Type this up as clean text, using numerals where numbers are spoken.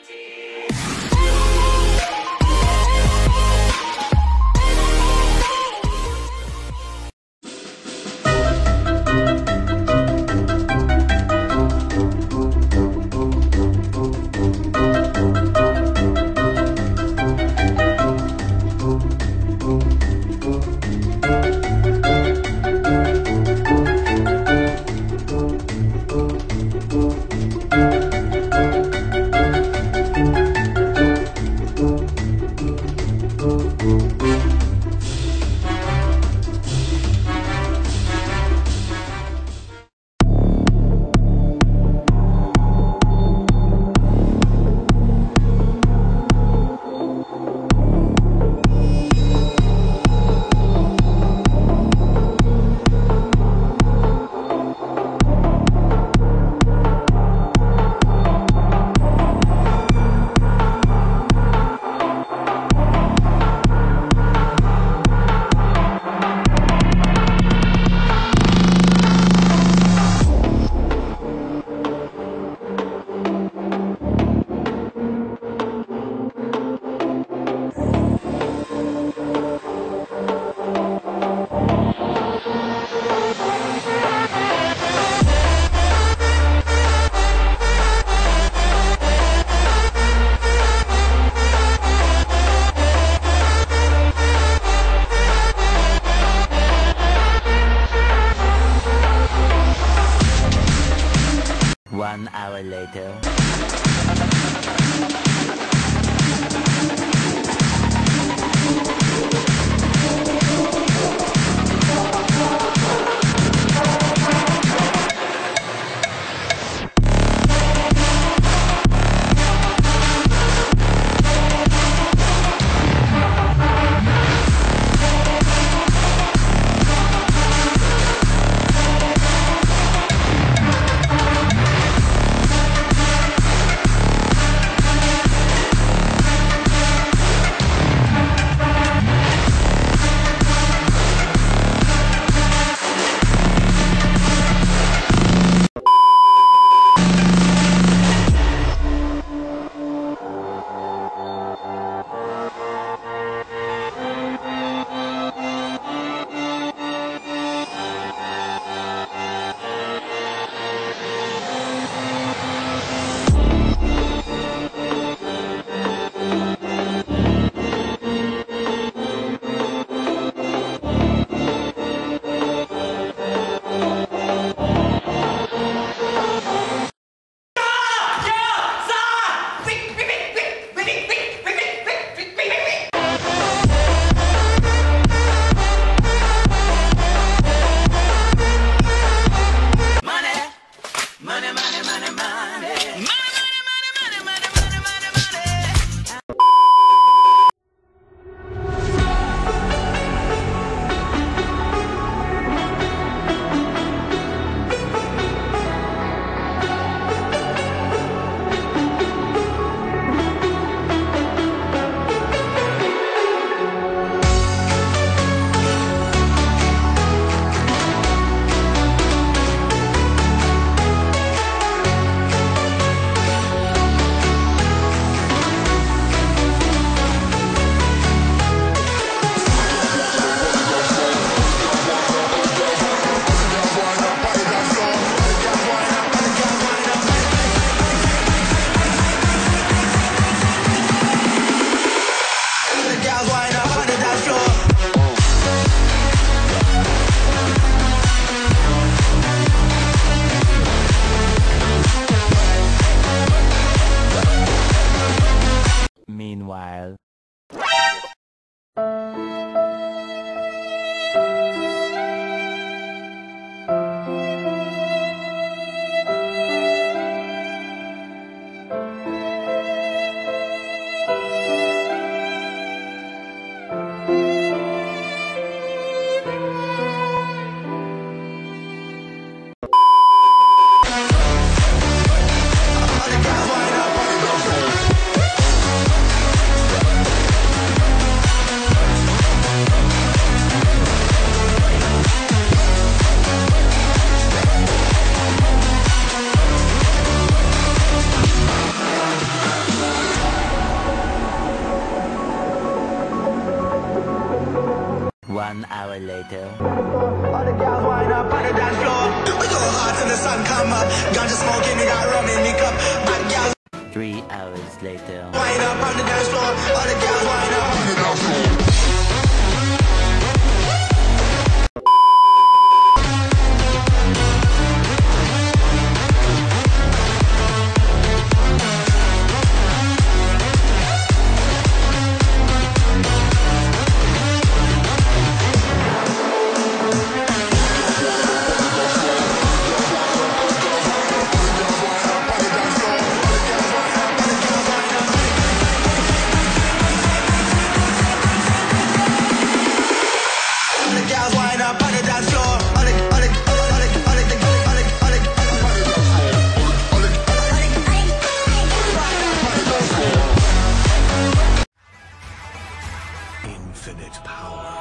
1 hour later. boy later. All the girls wind up on the dance floor. We go hard till the sun come up. Ganja smoking, we got rum in me cup. Bad girls. 3 hours later. Wind up on the dance floor. All the girls wind up on the dance floor. Infinite power.